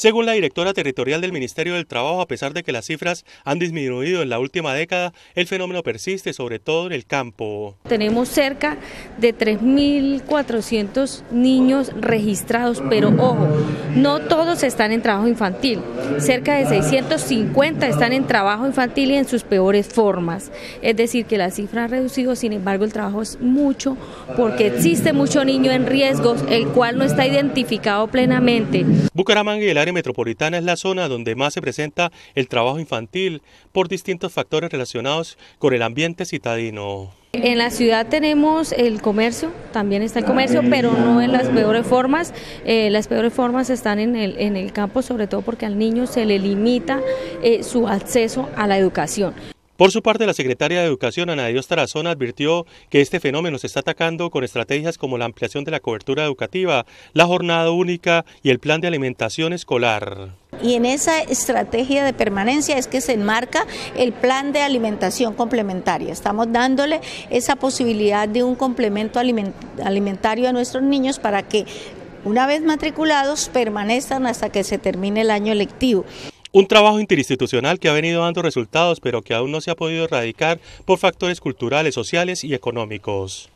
Según la directora territorial del Ministerio del Trabajo, a pesar de que las cifras han disminuido en la última década, el fenómeno persiste, sobre todo en el campo. Tenemos cerca de 3.400 niños registrados, pero ojo, no todos están en trabajo infantil. Cerca de 650 están en trabajo infantil y en sus peores formas. Es decir, que la cifra ha reducido, sin embargo el trabajo es mucho, porque existe mucho niño en riesgo, el cual no está identificado plenamente. Bucaramanga y el área metropolitana es la zona donde más se presenta el trabajo infantil por distintos factores relacionados con el ambiente citadino. En la ciudad tenemos el comercio, también está el comercio, pero no en las peores formas. Las peores formas están en el campo, sobre todo porque al niño se le limita su acceso a la educación. Por su parte, la secretaria de Educación, Ana Dios Tarazona, advirtió que este fenómeno se está atacando con estrategias como la ampliación de la cobertura educativa, la jornada única y el plan de alimentación escolar. Y en esa estrategia de permanencia es que se enmarca el plan de alimentación complementaria. Estamos dándole esa posibilidad de un complemento alimentario a nuestros niños para que, una vez matriculados, permanezcan hasta que se termine el año lectivo. Un trabajo interinstitucional que ha venido dando resultados, pero que aún no se ha podido erradicar por factores culturales, sociales y económicos.